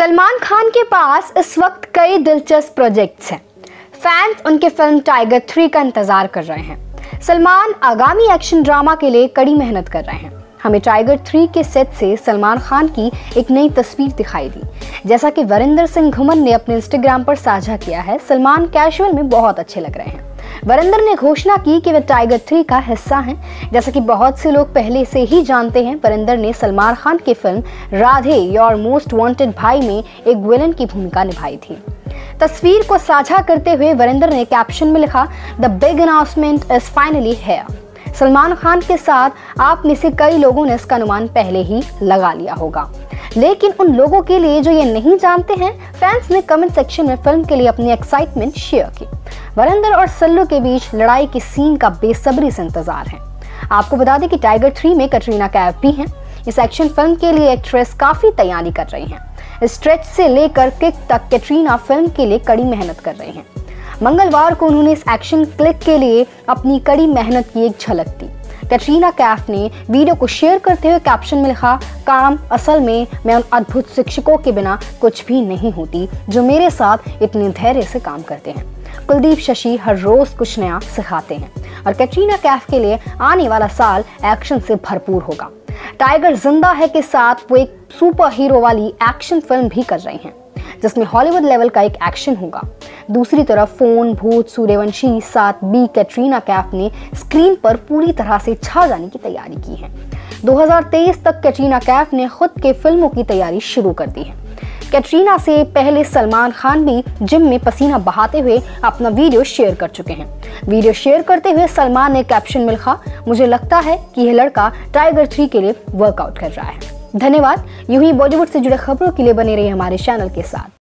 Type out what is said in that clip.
सलमान खान के पास इस वक्त कई दिलचस्प प्रोजेक्ट्स हैं। फैंस उनके फिल्म टाइगर 3 का इंतजार कर रहे हैं। सलमान आगामी एक्शन ड्रामा के लिए कड़ी मेहनत कर रहे हैं। हमें टाइगर 3 के सेट से सलमान खान की एक नई तस्वीर दिखाई दी। जैसा कि वरिंदर सिंह घुमन ने अपने इंस्टाग्राम पर साझा किया है, सलमान कैजुअल में बहुत अच्छे लग रहे हैं। वरिंदर ने घोषणा की कि वे टाइगर 3 का हिस्सा हैं। जैसा कि बहुत से लोग पहले से ही जानते हैं, वरिंदर ने सलमान खान की film Radhe your most wanted Bhai में एक विलन की भूमिका निभाई थी। तस्वीर को साझा करते हुए वरिंदर ने कैप्शन में लिखा, the big announcement is finally here. Salman Khan के साथ आप में से कई लोगों ने इसका अनुमान पहले ही लगा लिया होगा, लेकिन उन लोगों के लिए जो ये नहीं जानते हैं, फैंस ने कमेंट सेक्शन में फिल्म के लिए अपनी एक्साइटमेंट शेयर की। वरिंदर और सल्लू के बीच लड़ाई के सीन का बेसब्री से इंतजार है। आपको बता दें कि टाइगर 3 में कैटरीना कैफ भी हैं। इस एक्शन फिल्म के लिए एक्ट्रेस काफी तैयारी कर रही हैं। स्ट्रेच से लेकर किक तक कैटरीना फिल्म के लिए कड़ी मेहनत कर रही हैं। मंगलवार को उन्होंने इस एक्शन क्लिक के लिए अपनी कड़ी मेहनत की एक झलक दी। कैटरीना कैफ ने वीडियो को शेयर करते हुए कैप्शन में लिखा, काम असल में मैं उन अद्भुत शिक्षकों के बिना कुछ भी नहीं होती जो मेरे साथ इतने धैर्य से काम करते हैं। कुलदीप शशि हर रोज कुछ नया सिखाते हैं और कैटरीना कैफ के लिए आने वाला साल एक्शन से भरपूर होगा। टाइगर जिंदा है के साथ वो एक सुपर हीरो वाली एक्शन फिल्म भी कर रही हैं, जिसमें हॉलीवुड लेवल का एक एक्शन होगा। दूसरी तरफ फोन भूत सूर्यवंशी 7B कैटरीना कैफ ने स्क्रीन पर पूरी तरह से छा जाने की तैयारी की है। 2023 तक कैटरीना कैफ ने खुद के फिल्मों की तैयारी शुरू कर दी है। कैटरीना से पहले सलमान खान भी जिम में पसीना बहाते हुए अपना वीडियो शेयर कर चुके हैं। वीडियो शेयर करते हुए सलमान ने कैप्शन में लिखा, मुझे लगता है कि यह लड़का टाइगर 3 के लिए वर्कआउट कर रहा है। धन्यवाद। यूं ही बॉलीवुड से जुड़े खबरों के लिए बने रहिए हमारे चैनल के साथ।